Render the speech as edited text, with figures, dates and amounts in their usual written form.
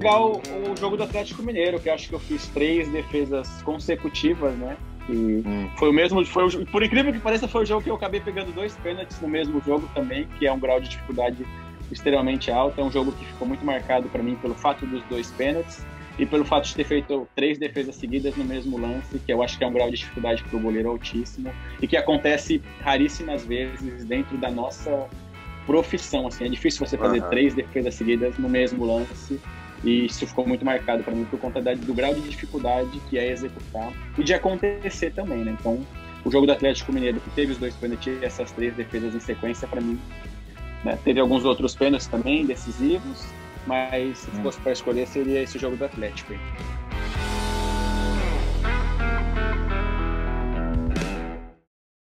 pegar o jogo do Atlético Mineiro, que eu acho que eu fiz 3 defesas consecutivas, né? E foi o mesmo, por incrível que pareça, foi o jogo que eu acabei pegando 2 pênaltis no mesmo jogo também, que é um grau de dificuldade extremamente alto. É um jogo que ficou muito marcado para mim pelo fato dos 2 pênaltis e pelo fato de ter feito 3 defesas seguidas no mesmo lance, que eu acho que é um grau de dificuldade para o goleiro altíssimo e que acontece raríssimas vezes dentro da nossa profissão, assim. É difícil você fazer 3 defesas seguidas no mesmo lance, e isso ficou muito marcado para mim por conta do grau de dificuldade que é executar e de acontecer também, né? Então, o jogo do Atlético Mineiro, que teve os 2 pênaltis e essas 3 defesas em sequência, para mim, né? Teve alguns outros pênaltis também decisivos, mas se fosse para escolher, seria esse jogo do Atlético aí.